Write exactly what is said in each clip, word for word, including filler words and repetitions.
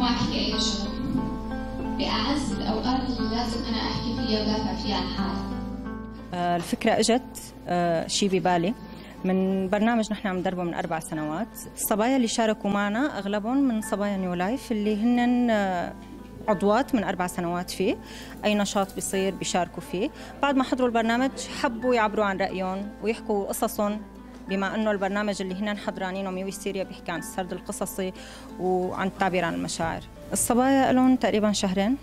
وما احكي اي شغل. باعز الاوقات اللي لازم انا احكي فيها ودافع فيها عن حالي. الفكره اجت شي ببالي من برنامج نحن عم ندربه من اربع سنوات، الصبايا اللي شاركوا معنا اغلبهم من صبايا نيو لايف اللي هن عضوات من اربع سنوات فيه، اي نشاط بيصير بيشاركوا فيه، بعد ما حضروا البرنامج حبوا يعبروا عن رايهم ويحكوا قصصهم، بما انه البرنامج اللي هن حضرانينه ميوي سيريا بيحكي عن السرد القصصي وعن التعبير عن المشاعر. الصبايا لهم تقريبا شهرين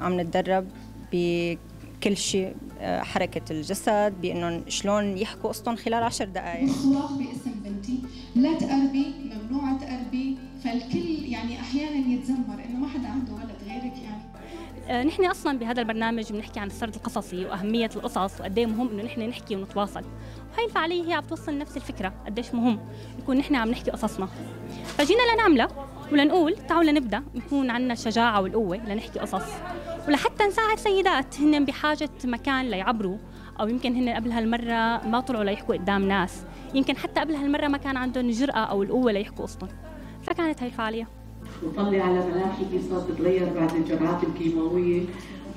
عم نتدرب بكل شيء، حركه الجسد، بانهم شلون يحكوا قصتهم خلال عشر دقائق. الخلاف باسم بنتي، لا تقربي، ممنوع تقربي، فالكل يعني احيانا يتذمر انه ما حدا عنده غلط غيرك يعني. نحن اصلا بهذا البرنامج بنحكي عن السرد القصصي واهميه القصص وقد ايه مهم انه نحن نحكي ونتواصل، وهي الفعاليه هي عم توصل نفس الفكره قديش مهم نكون نحن عم نحكي قصصنا. فجينا لنعملها ولنقول تعالوا لنبدا نكون عندنا الشجاعه والقوه لنحكي قصص، ولحتى نساعد سيدات هن بحاجه مكان ليعبروا، او يمكن هن قبل هالمره ما طلعوا ليحكوا قدام ناس، يمكن حتى قبل هالمره ما كان عندهم الجرأه او القوه ليحكوا قصتهم. فكانت هي الفعاليه. وطلي على ملامحي صار تتغير بعد الجرعات الكيماويه،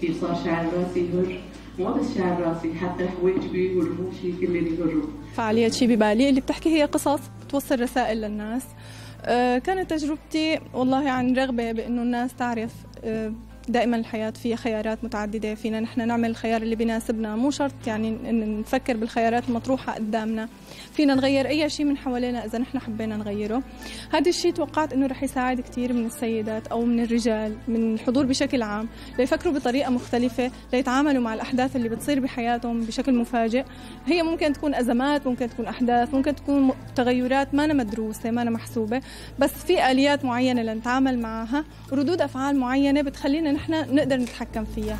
كيف صار شعر راسي يهر، مو بس شعر راسي حتى حواجبي ورموشي كلهم يهروا. فعاليه شي ببالي اللي بتحكي هي قصص، بتوصل رسائل للناس. كانت تجربتي والله عن رغبه بانه الناس تعرف دائما الحياه فيها خيارات متعدده، فينا نحن نعمل الخيار اللي بيناسبنا، مو شرط يعني نفكر بالخيارات المطروحه قدامنا، فينا نغير اي شيء من حوالينا اذا نحن حبينا نغيره. هذا الشيء توقعت انه رح يساعد كثير من السيدات او من الرجال، من الحضور بشكل عام، ليفكروا بطريقه مختلفه، ليتعاملوا مع الاحداث اللي بتصير بحياتهم بشكل مفاجئ. هي ممكن تكون ازمات، ممكن تكون احداث، ممكن تكون تغيرات ما أنا مدروسه ما أنا محسوبه، بس في اليات معينه لنتعامل معها، ردود افعال معينه بتخلينا نحن نقدر نتحكم فيها.